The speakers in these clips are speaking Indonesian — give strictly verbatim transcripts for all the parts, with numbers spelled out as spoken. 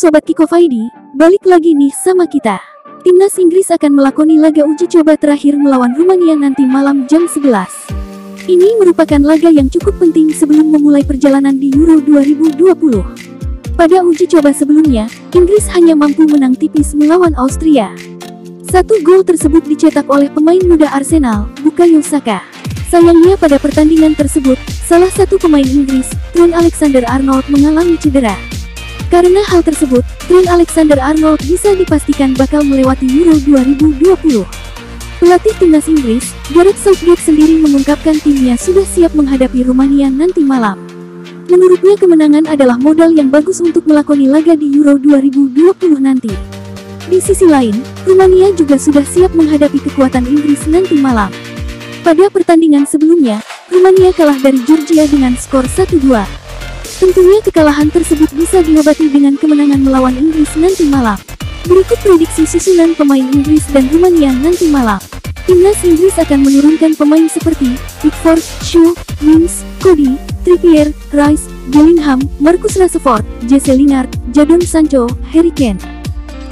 Sobat Kick Off I D, balik lagi nih sama kita. Timnas Inggris akan melakoni laga uji coba terakhir melawan Rumania nanti malam jam sebelas. Ini merupakan laga yang cukup penting sebelum memulai perjalanan di Euro dua ribu dua puluh. Pada uji coba sebelumnya, Inggris hanya mampu menang tipis melawan Austria. Satu gol tersebut dicetak oleh pemain muda Arsenal, Bukayo Saka. Sayangnya pada pertandingan tersebut, salah satu pemain Inggris, Trent Alexander-Arnold, mengalami cedera. Karena hal tersebut, Trent Alexander-Arnold bisa dipastikan bakal melewati Euro dua ribu dua puluh. Pelatih timnas Inggris, Gareth Southgate sendiri mengungkapkan timnya sudah siap menghadapi Rumania nanti malam. Menurutnya kemenangan adalah modal yang bagus untuk melakoni laga di Euro dua ribu dua puluh nanti. Di sisi lain, Rumania juga sudah siap menghadapi kekuatan Inggris nanti malam. Pada pertandingan sebelumnya, Rumania kalah dari Georgia dengan skor satu dua. Tentunya kekalahan tersebut bisa diobati dengan kemenangan melawan Inggris nanti malam. Berikut prediksi susunan pemain Inggris dan Rumania nanti malam. Timnas Inggris akan menurunkan pemain seperti Pickford, Shaw, Mings, Cody, Trippier, Rice, Bellingham, Marcus Rashford, Jesse Lingard, Jadon Sancho, Harry Kane.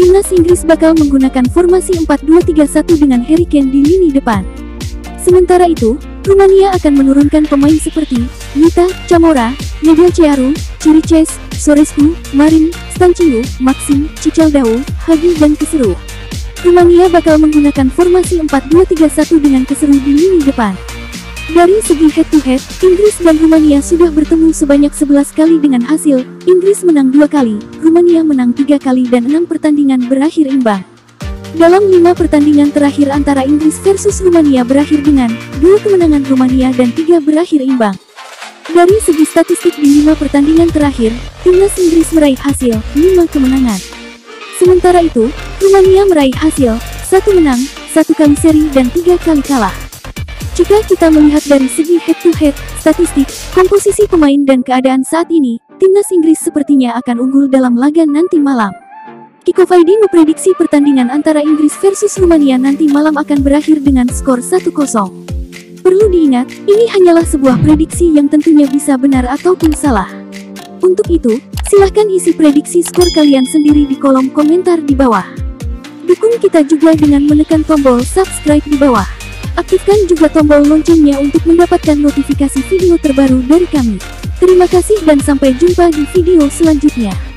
Timnas Inggris bakal menggunakan formasi empat dua tiga satu dengan Harry Kane di lini depan. Sementara itu, Rumania akan menurunkan pemain seperti Nita, Camora, Nedelcearu, Chiriches, Sorescu, Marin, Stanciu, Maxim, Cicaldau, Hagi, dan Keseru. Rumania bakal menggunakan formasi empat dua tiga satu dengan Keseru di lini depan. Dari segi head-to-head, Inggris dan Rumania sudah bertemu sebanyak sebelas kali dengan hasil, Inggris menang dua kali, Rumania menang tiga kali dan enam pertandingan berakhir imbang. Dalam lima pertandingan terakhir antara Inggris versus Rumania berakhir dengan dua kemenangan Rumania dan tiga berakhir imbang. Dari segi statistik di lima pertandingan terakhir, timnas Inggris meraih hasil lima kemenangan. Sementara itu, Rumania meraih hasil satu menang, satu kali seri dan tiga kali kalah. Jika kita melihat dari segi head-to-head, statistik, komposisi pemain dan keadaan saat ini, timnas Inggris sepertinya akan unggul dalam laga nanti malam. Kick Off I D memprediksi pertandingan antara Inggris versus Rumania nanti malam akan berakhir dengan skor satu kosong. Perlu diingat, ini hanyalah sebuah prediksi yang tentunya bisa benar ataupun salah. Untuk itu, silahkan isi prediksi skor kalian sendiri di kolom komentar di bawah. Dukung kita juga dengan menekan tombol subscribe di bawah. Aktifkan juga tombol loncengnya untuk mendapatkan notifikasi video terbaru dari kami. Terima kasih dan sampai jumpa di video selanjutnya.